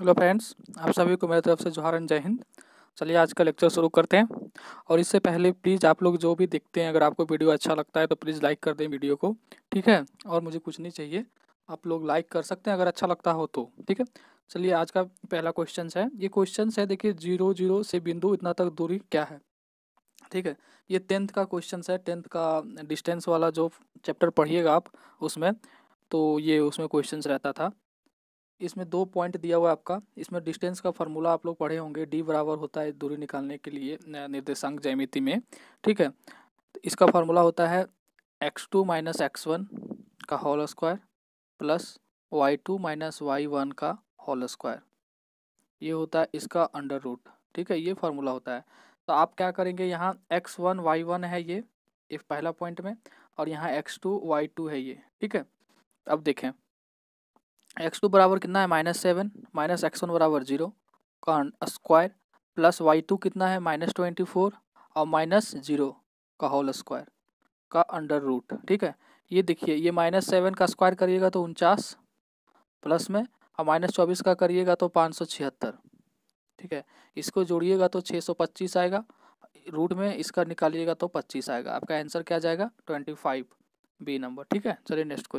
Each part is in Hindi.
हेलो फ्रेंड्स, आप सभी को मेरी तरफ से जोहार एंड जय हिंद। चलिए आज का लेक्चर शुरू करते हैं। और इससे पहले प्लीज़ आप लोग जो भी देखते हैं, अगर आपको वीडियो अच्छा लगता है तो प्लीज़ लाइक कर दें वीडियो को, ठीक है। और मुझे कुछ नहीं चाहिए, आप लोग लाइक कर सकते हैं अगर अच्छा लगता हो तो, ठीक है। चलिए आज का पहला क्वेश्चन है, ये क्वेश्चन है, देखिए 0,0 से बिंदु इतना तक दूरी क्या है, ठीक है। ये 10th का क्वेश्चन है, 10th का डिस्टेंस वाला जो चैप्टर पढ़िएगा आप उसमें, तो ये उसमें क्वेश्चन रहता था। इसमें 2 पॉइंट दिया हुआ है आपका। इसमें डिस्टेंस का फार्मूला आप लोग पढ़े होंगे, d बराबर होता है दूरी निकालने के लिए निर्देशांक ज्यामिति में, ठीक है। तो इसका फार्मूला होता है x2 माइनस x1 का whole square plus y2 minus y1 का होल स्क्वायर, ये होता है इसका अंडर रूट, ठीक है। ये फार्मूला होता है। तो आप क्या करेंगे, यहाँ x1 y1 है ये पहला पॉइंट में, और यहाँ x2 y2 है ये, ठीक है। अब देखें x2 बराबर कितना है -7 माइनस x1 बराबर 0 का स्क्वायर प्लस y2 कितना है -24 और -0 का होल स्क्वायर का अंडर रूट, ठीक है। ये देखिए, ये -7 का स्क्वायर करिएगा तो 49 प्लस में, और -24 का करिएगा तो 576, ठीक है। इसको जोड़िएगा तो 625 आएगा, रूट में इसका निकालिएगा तो 25 आएगा। आपका आंसर क्या जाएगा, 25 बी नंबर, ठीक है। चलिए नेक्स्ट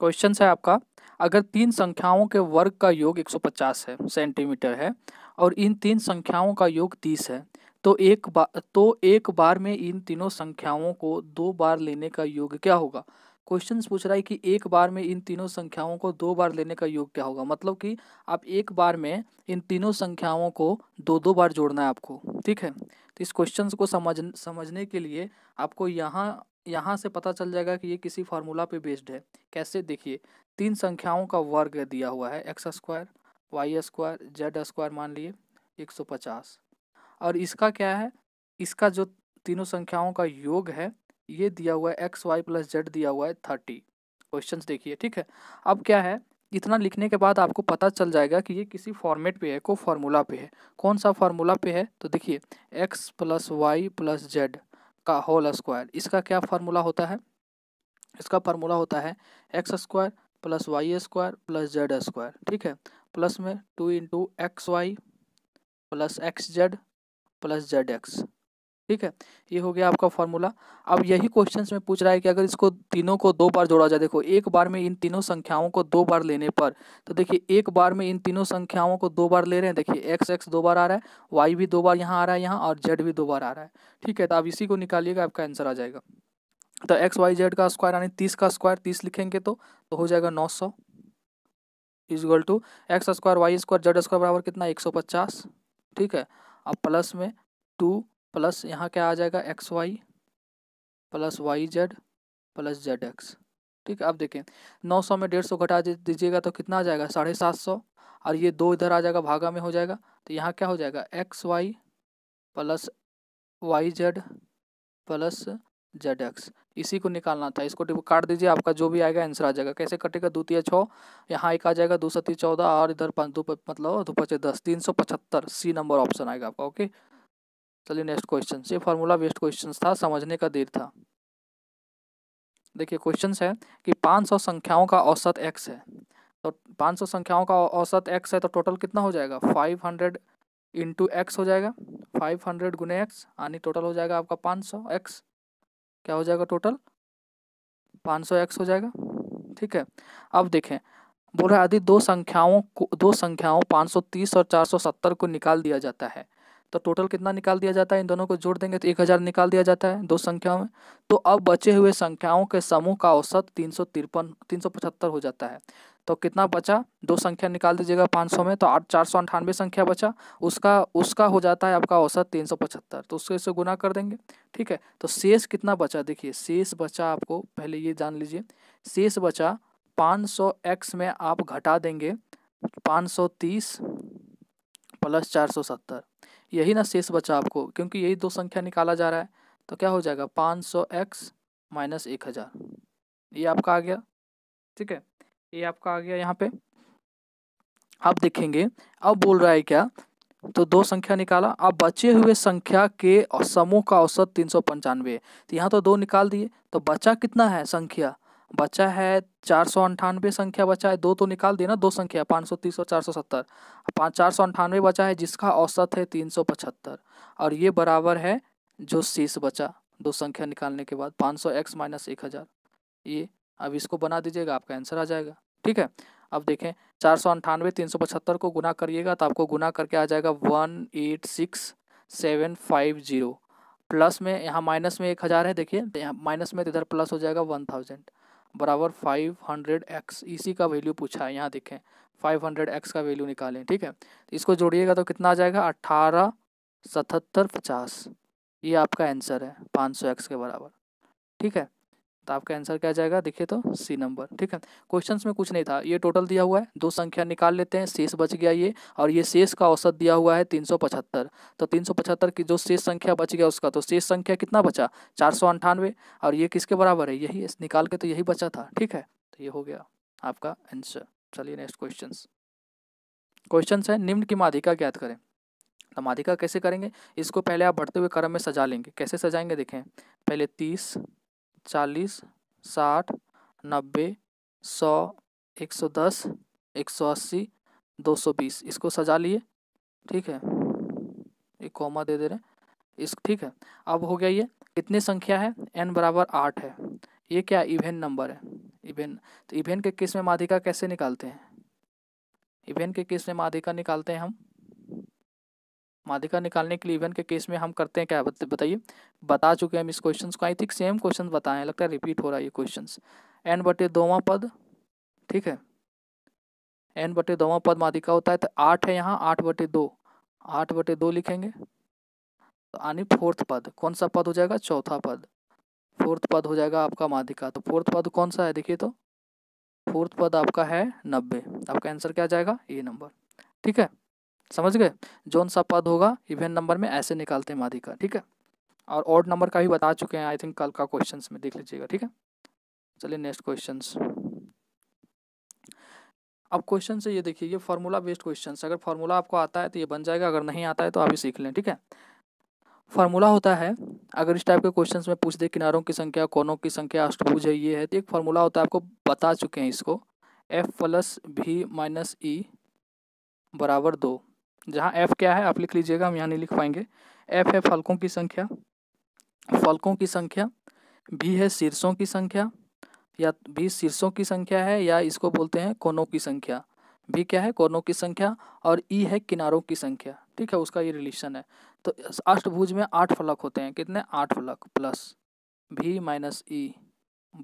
क्वेश्चन है आपका, अगर 3 संख्याओं के वर्ग का योग 150 है सेंटीमीटर है और इन 3 संख्याओं का योग 30 है, तो एक बार में इन तीनों संख्याओं को 2 बार लेने का योग क्या होगा। क्वेश्चन पूछ रहा है कि एक बार में इन तीनों संख्याओं को 2 बार लेने का योग क्या होगा, मतलब कि आप एक बार में इन तीनों संख्याओं को 2-2 बार जोड़ना है आपको, ठीक है। तो इस क्वेश्चन को समझने के लिए आपको यहाँ से पता चल जाएगा कि ये किसी फार्मूला पे बेस्ड है। कैसे, देखिए 3 संख्याओं का वर्ग दिया हुआ है, x square Y square Z square मान लिए 150, और इसका क्या है, इसका जो तीनों संख्याओं का योग है ये दिया हुआ है एक्स वाई प्लस जेड दिया हुआ है 30। क्वेश्चन देखिए, ठीक है। अब क्या है, इतना लिखने के बाद आपको पता चल जाएगा कि ये किसी फॉर्मेट पे है, को फार्मूला पे है। कौन सा फार्मूला पे है, तो देखिए x plus Y plus Z का होल स्क्वायर, इसका क्या फार्मूला होता है, इसका फार्मूला होता है x square plus Y square plus Z square, ठीक है। प्लस में 2 into x Y plus x Z plus Z x, ठीक है। ये हो गया आपका फार्मूला। अब यही क्वेश्चन में पूछ रहा है कि अगर इसको तीनों को 2 बार जोड़ा जाए, देखो एक बार में इन तीनों संख्याओं को 2 बार लेने पर, तो देखिए एक बार में इन तीनों संख्याओं को 2 बार ले रहे हैं, देखिए x 2 बार आ रहा है, y भी 2 बार यहाँ आ रहा है यहाँ, और z भी 2 बार आ रहा है, ठीक है। तो आप इसी को निकालिएगा, आपका आंसर आ जाएगा। तो एक्स वाई जेड का स्क्वायर यानी 30 का स्क्वायर, 30 लिखेंगे तो हो जाएगा 900 equal to x square Y square Z square बराबर कितना 150, ठीक है। अब प्लस में 2 प्लस यहाँ क्या आ जाएगा x Y plus y z plus Z x, ठीक है। अब देखें 900 में 150 घटा दीजिएगा तो कितना आ जाएगा 750, और ये 2 इधर आ जाएगा भागा में हो जाएगा, तो यहाँ क्या हो जाएगा x Y plus y z plus Z x. इसी को निकालना था, इसको काट दीजिए, आपका जो भी आएगा आंसर आ जाएगा। कैसे कटेगा, 2 3 6 यहाँ 1 आ जाएगा, 2 7 14 और इधर 5 2 मतलब 2 5 10, 375 सी नंबर ऑप्शन आएगा आपका, ओके। चलिए नेक्स्ट क्वेश्चन, ये फार्मूला बेस्ड क्वेश्चन था, समझने का देर था। देखिए क्वेश्चन है कि 500 संख्याओं का औसत x है, तो 500 संख्याओं का औसत x है तो टोटल कितना हो जाएगा 500 इंटू एक्स हो जाएगा, 500 गुने एक्स यानी टोटल हो जाएगा आपका 500x, क्या हो जाएगा टोटल 500x हो जाएगा, ठीक है। अब देखें बोल रहा है यदि दो संख्याओं 530 और 470 को निकाल दिया जाता है तो टोटल कितना निकाल दिया जाता है, इन दोनों को जोड़ देंगे तो 1000 निकाल दिया जाता है 2 संख्याओं में। तो अब बचे हुए संख्याओं के समूह का औसत 375 हो जाता है, तो कितना बचा, 2 संख्या निकाल दीजिएगा 500 में तो 498 संख्या बचा, उसका हो जाता है आपका औसत 375, तो उससे इसे गुना कर देंगे, ठीक है। तो शेष कितना बचा, देखिए शेष बचा आपको, पहले ये जान लीजिए शेष बचा 500x में आप घटा देंगे 530 प्लस 470, यही ना शेष बचा आपको, क्योंकि यही 2 संख्या निकाला जा रहा है, तो क्या हो जाएगा 500x माइनस 1000, ये आपका आ गया, ठीक है। ये आपका आ गया। यहाँ पे आप देखेंगे अब बोल रहा है क्या, तो 2 संख्या निकाला, अब बचे हुए संख्या के समूह का औसत 395, तो यहाँ तो 2 निकाल दिए तो बचा कितना है संख्या, बचा है 498 संख्या बचा है, दो तो निकाल दिए ना, दो संख्या 530 और 470, 498 बचा है जिसका औसत है 375 और ये बराबर है जो शेष बचा दो संख्या निकालने के बाद 500x - 1000। ये अब इसको बना दीजिएगा, आपका आंसर आ जाएगा। ठीक है, अब देखें 498 375 को गुना करिएगा तो आपको गुना करके आ जाएगा 186,750, प्लस में यहाँ माइनस में 1000 है, देखिए तो यहाँ माइनस में इधर प्लस हो जाएगा 1000 बराबर 500x। इसी का वैल्यू पूछा है, यहाँ देखें 500x का वैल्यू निकालें। ठीक है, इसको जोड़िएगा तो कितना आ जाएगा 18,77,50, ये आपका आंसर है 500x के बराबर। ठीक है, तो आपका आंसर क्या आ जाएगा, देखिए तो सी नंबर। ठीक है, क्वेश्चंस में कुछ नहीं था, ये टोटल दिया हुआ है, दो संख्या निकाल लेते हैं, शेष बच गया ये, और ये शेष का औसत दिया हुआ है 375। तो 375 की जो शेष संख्या बच गया उसका, तो शेष संख्या कितना बचा 498, और ये किसके बराबर है, यही निकाल के तो यही बचा था। ठीक है, तो ये हो गया आपका आंसर। चलिए नेक्स्ट क्वेश्चन है, निम्न की माध्यिका ज्ञात करें। तो माध्यिका कैसे करेंगे, इसको पहले आप बढ़ते हुए क्रम में सजा लेंगे। कैसे सजाएंगे देखें, पहले 30, 40, 60, 90, 100, 110, 180, 220 इसको सजा लिए। ठीक है, एक कॉमा दे रहे हैं इस। ठीक है, अब हो गया ये कितने संख्या है, n बराबर 8 है, ये क्या इवेन नंबर है, इवेन। तो इवेन के केस में माध्यिका कैसे निकालते हैं, इवेन के केस में माध्यिका निकालते हैं हम, माध्यिका निकालने के लिए इवेन के केस में हम करते हैं क्या बताइए, बता चुके हैं हम इस क्वेश्चन को, आई थिंक सेम क्वेश्चन बताएं, लगता है रिपीट हो रहा है ये क्वेश्चन। n बटे 2वां पद, ठीक है, n बटे 2वां पद माध्यिका होता है, तो 8 है यहाँ, 8 बटे 2, 8 बटे 2 लिखेंगे तो आनी फोर्थ पद, कौन सा पद हो जाएगा चौथा पद, फोर्थ पद हो जाएगा आपका माध्यिका। तो फोर्थ पद कौन सा है देखिए, तो फोर्थ पद आपका है 90, आपका आंसर क्या आ जाएगा ये नंबर। ठीक है, समझ गए, जोन सा पद होगा इवेन नंबर में ऐसे निकालते हैं माध्यिका। ठीक है, और ऑड नंबर का भी बता चुके हैं आई थिंक कल का क्वेश्चंस में, देख लीजिएगा। ठीक है, चलिए नेक्स्ट क्वेश्चंस। अब क्वेश्चन से ये देखिए, ये फार्मूला बेस्ड क्वेश्चंस, अगर फार्मूला आपको आता है तो ये बन जाएगा, अगर नहीं आता है तो आप ही सीख लें। ठीक है, फार्मूला होता है, अगर इस टाइप के क्वेश्चंस में पूछ दे किनारों की संख्या, कोनों की संख्या, अष्टभुज है, ये है, तो एक फार्मूला होता है, आपको बता चुके हैं इसको, F + V - E = 2, जहाँ f क्या है आप लिख लीजिएगा, हम यहाँ नहीं लिख पाएंगे। f है फलकों की संख्या, v है शीर्षों की संख्या, या v शीर्षों की संख्या है, या इसको बोलते हैं कोनों की संख्या, v क्या है कोनों की संख्या, और e है किनारों की संख्या। ठीक है, उसका ये रिलेशन है। तो अष्टभुज में 8 फलक होते हैं, कितने 8 फलक, प्लस V - E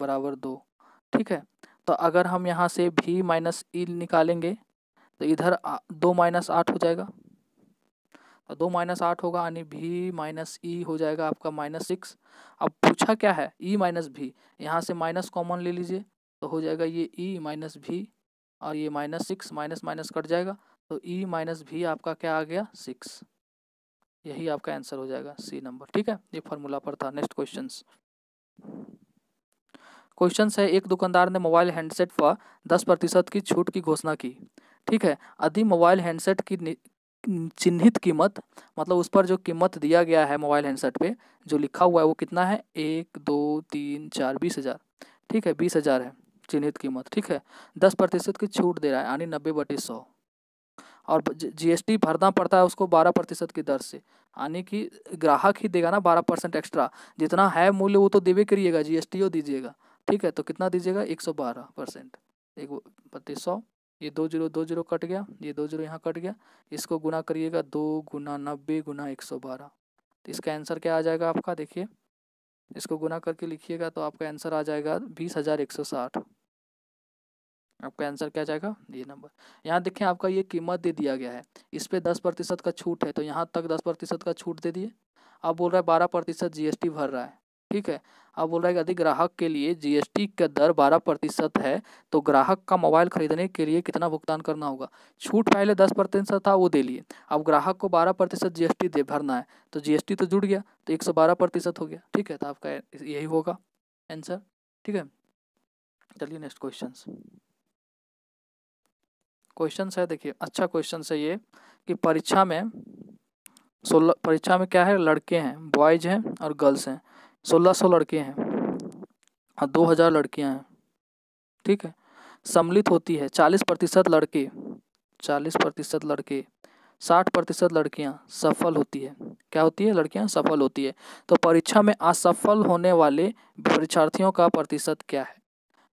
= 2। ठीक है, तो अगर हम यहाँ से V - E निकालेंगे तो इधर 2 - 8 हो जाएगा, और 2 - 8 होगा यानी V - E हो जाएगा आपका -6। अब पूछा क्या है E - V, यहाँ से माइनस कॉमन ले लीजिए तो हो जाएगा ये E - V और ये -6, माइनस माइनस कट जाएगा, तो E - V आपका क्या आ गया 6, यही आपका आंसर हो जाएगा सी नंबर। ठीक है, ये फॉर्मूला पर था। नेक्स्ट क्वेश्चन है, एक दुकानदार ने मोबाइल हैंडसेट पर 10% की छूट की घोषणा की। ठीक है, यदि मोबाइल हैंडसेट की चिन्हित कीमत, मतलब उस पर जो कीमत दिया गया है मोबाइल हैंडसेट पे जो लिखा हुआ है वो कितना है 1, 2, 3, 4 20,000। ठीक है, 20,000 है चिन्हित कीमत। ठीक है, 10% की छूट दे रहा है यानी 90/100, और GST भरना पड़ता है उसको 12% की दर से, यानी कि ग्राहक ही देगा ना 12% एक्स्ट्रा, जितना है मूल्य वो तो देवे करिएगा, GST वो दीजिएगा। ठीक है, तो कितना दीजिएगा 112%, 1/100, ये 20 कट गया, ये 20 यहाँ कट गया, इसको गुना करिएगा 2 × 90 × 112, तो इसका आंसर क्या आ जाएगा आपका, देखिए इसको गुना करके लिखिएगा तो आपका आंसर आ जाएगा 20,160, आपका आंसर क्या आ जाएगा ये नंबर। यहाँ देखें आपका ये कीमत दे दिया गया है, इस पे 10% का छूट है, तो यहाँ तक 10% का छूट दे दिए। अब बोल रहा है 12% GST भर रहा है। ठीक है, अब बोल रहा है यदि ग्राहक के लिए GST का दर 12% है तो ग्राहक का मोबाइल खरीदने के लिए कितना भुगतान करना होगा। छूट पहले 10% था वो दे लिए, अब ग्राहक को 12% GST दे भरना है, तो GST तो जुड़ गया, तो 112% हो गया। ठीक है, तो आपका यही होगा आंसर। ठीक है, चलिए नेक्स्ट क्वेश्चन है, देखिए अच्छा क्वेश्चन है ये, कि परीक्षा में क्या है, लड़के हैं, बॉयज हैं और गर्ल्स हैं, 1,600 लड़के हैं और 2,000 लड़कियां हैं। ठीक है, सम्मिलित होती है। 40% लड़के 40% लड़के 60% लड़कियां सफल होती है। क्या होती है? लड़कियां सफल होती है। तो परीक्षा में असफल होने वाले परीक्षार्थियों का प्रतिशत क्या है?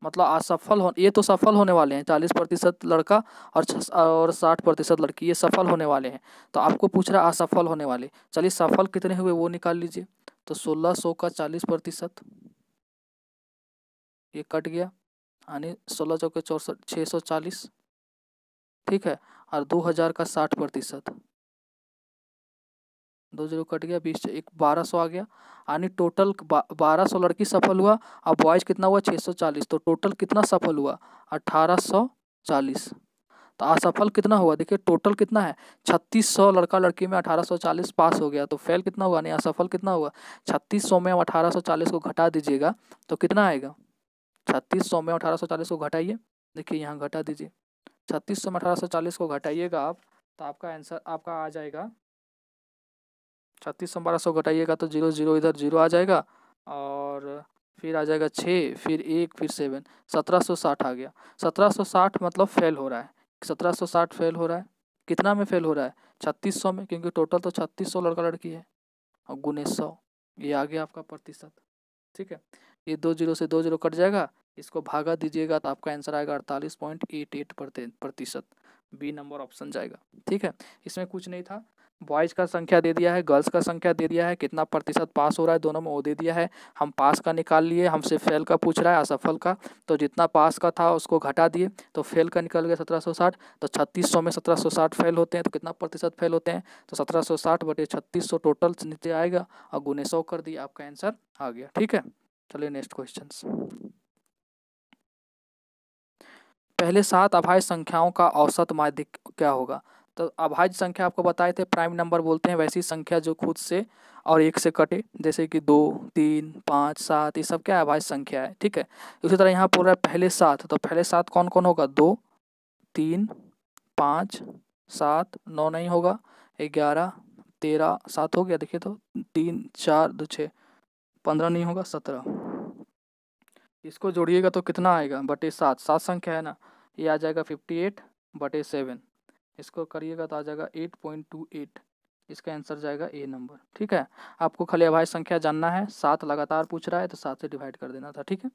मतलब असफल हो, ये तो सफल होने वाले हैं 40% लड़का और 60% लड़की, ये सफल होने वाले हैं। तो आपको पूछ रहा असफल होने वाले, चलिए सफल कितने हुए वो निकाल लीजिए। तो 1600 का 40% ये कट गया, यानी 16 चौके 64 640, ठीक है। और 2000 का 60%, 20 कट गया, 20 एक 1200 आ गया, यानी टोटल 1200 लड़की सफल हुआ। और बॉयज कितना हुआ? 640। तो टोटल कितना सफल हुआ? 1840। तो असफल कितना हुआ? देखिए टोटल कितना है, 3600 लड़का लड़की में 1840 पास हो गया। तो फेल कितना हुआ, यानी असफल कितना हुआ? 3600 में 1840 को घटा दीजिएगा तो कितना आएगा? 3600 में 1840 को घटाइए, देखिए यहाँ घटा दीजिए, 3600 में 1840 को घटाइएगा आप, तो आपका आंसर आपका आ जाएगा 3600 1200 घटाइएगा तो 00 इधर 0 आ जाएगा, और फिर आ जाएगा 6, फिर 1, फिर 7, 1760 आ गया। 1760 मतलब फेल हो रहा है, 1760 फेल हो रहा है। कितना में फेल हो रहा है? 3600 में, क्योंकि टोटल तो 3600 लड़का लड़की है, और गुने 100, ये आ गया आपका प्रतिशत, ठीक है। ये 20 से 20 कट जाएगा, इसको भागा दीजिएगा तो आपका आंसर आएगा 48.88%। बी नंबर ऑप्शन जाएगा, ठीक है। इसमें कुछ नहीं था, बॉयज का संख्या दे दिया है, गर्ल्स का संख्या दे दिया है, कितना प्रतिशत पास हो रहा है दोनों में वो दे दिया है। हम पास का निकाल लिए, हमसे फेल का पूछ रहा है असफल का, तो जितना पास का था उसको घटा दिए, तो फेल का निकल गया 1760। तो 3600 में 1760 फेल होते हैं, तो कितना प्रतिशत फेल होते हैं? तो 1760 बटे 3600 टोटल नीचे आएगा, और गुने 100 कर दिए, आपका आंसर आ गया, ठीक है। चलिए नेक्स्ट क्वेश्चन। पहले 7 अभाज्य संख्याओं का औसत माध्यिक क्या होगा? तो अभाज्य संख्या आपको बताए थे प्राइम नंबर बोलते हैं, वैसी संख्या जो खुद से और एक से कटे, जैसे कि 2, 3, 5, 7, ये सब क्या अभाज्य संख्या है, ठीक है। उसी तरह यहाँ बोल रहा है पहले 7, तो पहले 7 कौन कौन होगा? 2, 3, 5, 7, 9 नहीं होगा, 11, 13, 7 हो गया, देखिए तो 3, 4, 2, 6, 15 नहीं होगा, 17। इसको जोड़िएगा तो कितना आएगा? बटे 7, 7 संख्या है ना, ये आ जाएगा 58 बटे 7। इसको करिएगा तो आ जाएगा 8.28, इसका आंसर जाएगा ए नंबर, ठीक है। आपको खाली अभाज्य संख्या जानना है, 7 लगातार पूछ रहा है तो 7 से डिवाइड कर देना था, ठीक है।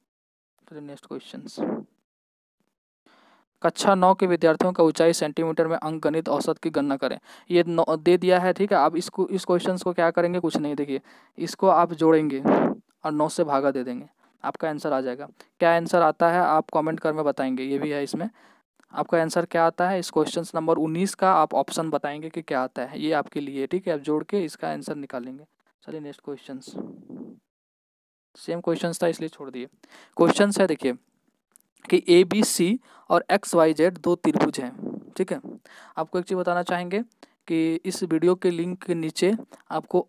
चलिए नेक्स्ट क्वेश्चन। कक्षा 9 के विद्यार्थियों का ऊंचाई सेंटीमीटर में अंक गणित औसत की गणना करें। ये 9 दे दिया है, ठीक है। आप इसको इस क्वेश्चन को क्या करेंगे? कुछ नहीं, देखिए इसको आप जोड़ेंगे और 9 से भागा दे देंगे, आपका आंसर आ जाएगा। क्या आंसर आता है आप कमेंट कर में बताएंगे, ये भी है इसमें आपका आंसर क्या आता है। इस क्वेश्चन नंबर 19 का आप ऑप्शन बताएंगे कि क्या आता है, ये आपके लिए, ठीक है। आप जोड़ के इसका आंसर निकालेंगे। चलिए नेक्स्ट क्वेश्चन। सेम क्वेश्चन था इसलिए छोड़ दिए। क्वेश्चन है देखिए कि ABC और XYZ 2 त्रिभुज हैं, ठीक है। आपको एक चीज़ बताना चाहेंगे कि इस वीडियो के लिंक के नीचे आपको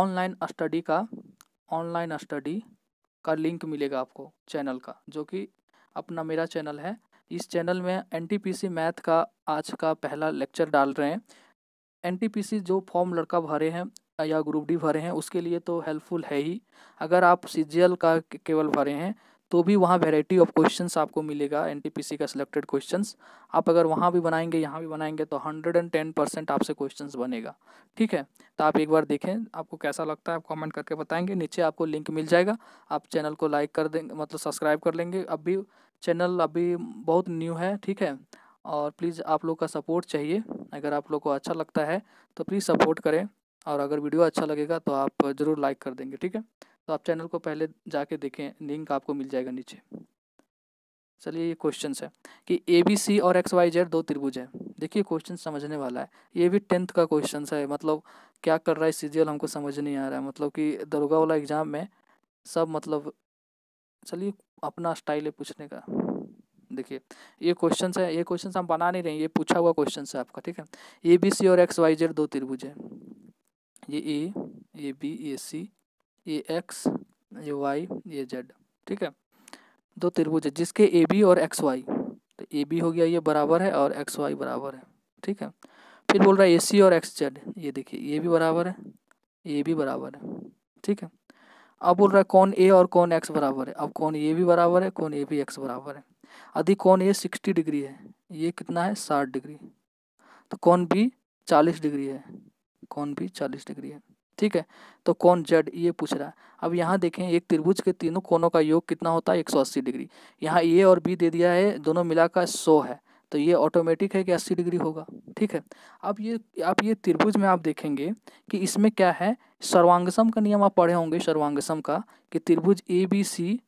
ऑनलाइन स्टडी का लिंक मिलेगा आपको, चैनल का, जो कि अपना मेरा चैनल है। इस चैनल में NTPC मैथ का आज का पहला लेक्चर डाल रहे हैं। NTPC जो फॉर्म लड़का भरे हैं या ग्रुप डी भरे हैं उसके लिए तो हेल्पफुल है ही। अगर आप CGL का केवल भरे हैं तो भी वहाँ वेराइटी ऑफ क्वेश्चंस आपको मिलेगा, NTPC का सिलेक्टेड क्वेश्चंस। आप अगर वहाँ भी बनाएंगे यहाँ भी बनाएंगे तो 110% आपसे क्वेश्चंस बनेगा, ठीक है। तो आप एक बार देखें आपको कैसा लगता है, आप कमेंट करके बताएंगे। नीचे आपको लिंक मिल जाएगा, आप चैनल को लाइक कर देंगे, मतलब सब्सक्राइब कर लेंगे। अभी चैनल अभी बहुत न्यू है, ठीक है, और प्लीज़ आप लोग का सपोर्ट चाहिए। अगर आप लोग को अच्छा लगता है तो प्लीज़ सपोर्ट करें, और अगर वीडियो अच्छा लगेगा तो आप ज़रूर लाइक कर देंगे, ठीक है। तो आप चैनल को पहले जाके देखें, लिंक आपको मिल जाएगा नीचे। चलिए ये क्वेश्चन है कि ABC और XYZ 2 त्रिभुज है। देखिए क्वेश्चन समझने वाला है, ये भी 10th का क्वेश्चन है। मतलब क्या कर रहा है CGL हमको समझ नहीं आ रहा है, मतलब कि दरोगा वाला एग्जाम में सब, मतलब चलिए अपना स्टाइल है पूछने का। देखिए ये क्वेश्चन है, ये क्वेश्चन हम बना नहीं रहे, ये पूछा हुआ क्वेश्चन है आपका, ठीक है। ABC और XYZ 2 त्रिभुज है, ये A, B, A, C, A, X, Y, Z, ठीक है। 2 त्रिभुज है जिसके AB और XY, तो AB हो गया ये बराबर है और XY बराबर है, ठीक है। फिर बोल रहा है AC और XZ, ये देखिए ये भी बराबर है, ठीक है। अब बोल रहा है कौन ए और कौन एक्स बराबर है। अब कौन ए भी बराबर है, कौन ए भी एक्स बराबर है। यदि कौन ए 60 डिग्री है, ये कितना है 60 डिग्री, तो कौन बी 40 डिग्री है, कौन बी 40 डिग्री है। ठीक है, तो कौन जेड ये पूछ रहा है। अब यहाँ देखें एक त्रिभुज के तीनों कोनों का योग कितना होता है 180 डिग्री। यहाँ ए और बी दे दिया है, दोनों मिलाकर 100 है, तो ये ऑटोमेटिक है कि 80 डिग्री होगा। ठीक है, अब ये आप ये त्रिभुज में आप देखेंगे कि इसमें क्या है, सर्वांगसम का नियम आप पढ़े होंगे, सर्वांगसम का, कि त्रिभुज ए बी सी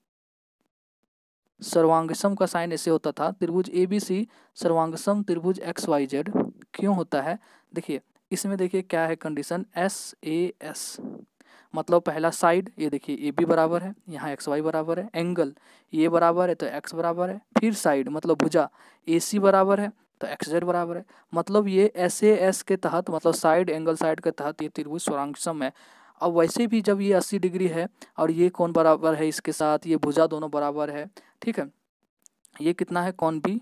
सर्वांगसम का साइन ऐसे होता था, त्रिभुज ए बी सी सर्वांगसम त्रिभुज एक्स वाई जेड क्यों होता है। देखिए इसमें देखिए क्या है कंडीशन, एस ए एस मतलब पहला साइड, ये देखिए ए बी बराबर है, यहाँ एक्स वाई बराबर है, एंगल ये बराबर है तो एक्स बराबर है, फिर साइड मतलब भुजा ए सी बराबर है तो एक्स जेड बराबर है। मतलब ये एस ए एस के तहत मतलब साइड एंगल साइड के तहत ये त्रिभुज सर्वांगसम है। अब वैसे भी जब ये 80 डिग्री है और ये कोण बराबर है इसके साथ, ये भुजा दोनों बराबर है। ठीक है, ये कितना है कौन बी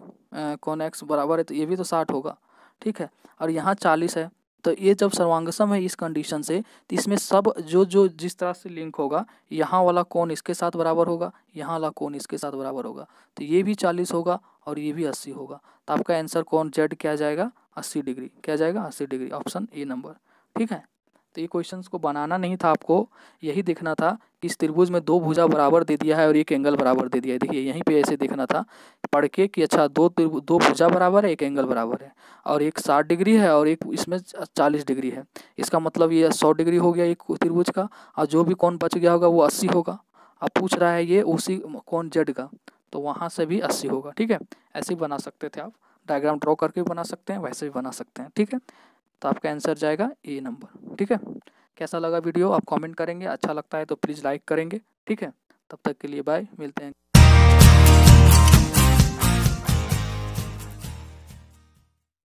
कौन एक्स बराबर है, तो ये भी तो 60 होगा। ठीक है, और यहाँ 40 है, तो ये जब सर्वांगसम है इस कंडीशन से, तो इसमें सब जो जिस तरह से लिंक होगा, यहाँ वाला कोण इसके साथ बराबर होगा, यहाँ वाला कोण इसके साथ बराबर होगा, तो ये भी 40 होगा और ये भी 80 होगा। तो आपका आंसर कोण जेड क्या जाएगा 80 डिग्री, क्या जाएगा 80 डिग्री, ऑप्शन ए नंबर। ठीक है, तो ये क्वेश्चंस को बनाना नहीं था आपको, यही देखना था कि इस त्रिभुज में दो भुजा बराबर दे दिया है और एक एंगल बराबर दे दिया है। देखिए यहीं पे ऐसे देखना था पढ़ के कि अच्छा दो भुजा बराबर है, एक एंगल बराबर है, और एक 60 डिग्री है और एक इसमें 40 डिग्री है। इसका मतलब ये 100 डिग्री हो गया एक त्रिभुज का, और जो भी कोण बच गया होगा वो 80 होगा। अब पूछ रहा है ये उसी कोण जेड का, तो वहाँ से भी 80 होगा। ठीक है, ऐसे ही बना सकते थे आप, डायग्राम ड्रॉ करके भी बना सकते हैं, वैसे भी बना सकते हैं। ठीक है, तो आपका आंसर जाएगा ए नंबर। ठीक है, कैसा लगा वीडियो आप कमेंट करेंगे, अच्छा लगता है तो प्लीज़ लाइक करेंगे। ठीक है, तब तक के लिए बाय, मिलते हैं।